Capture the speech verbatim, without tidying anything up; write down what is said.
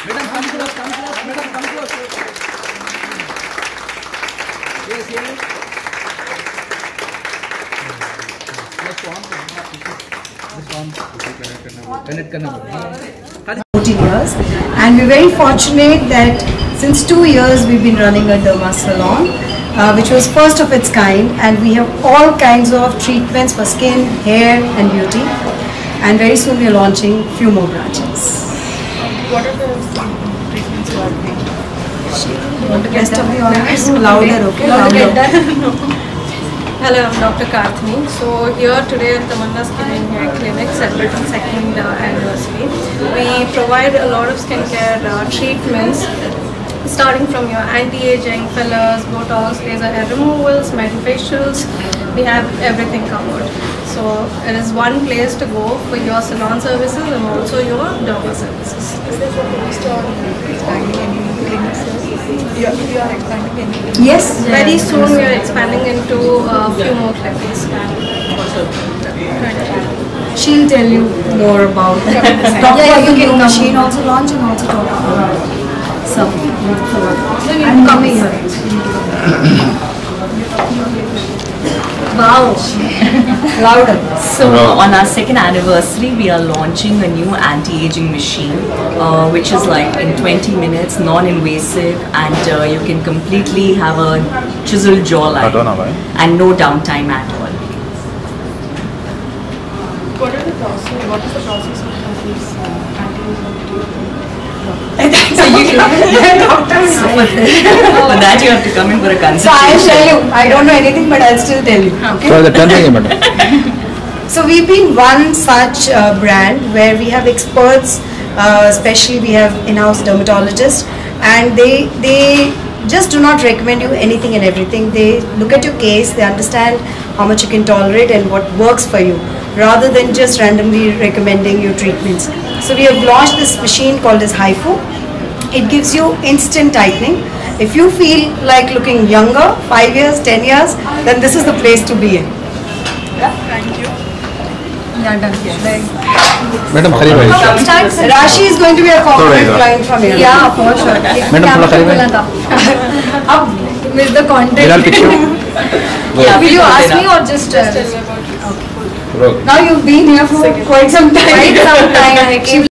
Madam, come close, come close, madam, come close. Yes, yes. fourteen years, and we're very fortunate that since two years we've been running a derma salon, uh, which was first of its kind, and we have all kinds of treatments for skin, hair, and beauty. And very soon we're launching few more branches. What are the treatments you are doing? You want the best of the honors? Louder, okay? Louder. No. Hello, I'm Doctor Karthani. So here today at Tamanna Skin and Hair Clinic, celebrating second uh, anniversary, we provide a lot of skincare uh, treatments, starting from your anti-aging, fillers, botox, laser hair removals, metafacials. We have everything covered. So it is one place to go for your salon services and also your derma services. Is there focused on expanding any clinic services? You are expanding any clinic? Yes, very soon we are expanding into a few more clinics. She'll tell you more about that. Yeah, you can come. She'll also launch and also talk about some. I'm coming here. Wow! Louder. So on our second anniversary, we are launching a new anti-aging machine, uh, which is like in twenty minutes, non-invasive, and uh, you can completely have a chiseled jawline and no downtime at all. What are the process? What is the process of these uh, anti-aging? So you can. For that you have to come in for a consultation. So I'll tell you, I don't know anything, but I'll still tell you. Okay? So we've been one such uh, brand where we have experts, uh, especially we have in-house dermatologists, and they, they just do not recommend you anything and everything. They look at your case, they understand how much you can tolerate and what works for you, rather than just randomly recommending you treatments. So we have launched this machine called as H I F U. It gives you instant tightening. If you feel like looking younger, five years, ten years, then this is the place to be in. Yeah? Thank you. Yeah, done. Madam, Rashi is going to be a compliment client from here. Yeah, for sure. Madam, with the content. Yeah, will you ask me or just tell me about it? Now you've been here for quite some time. Quite some time.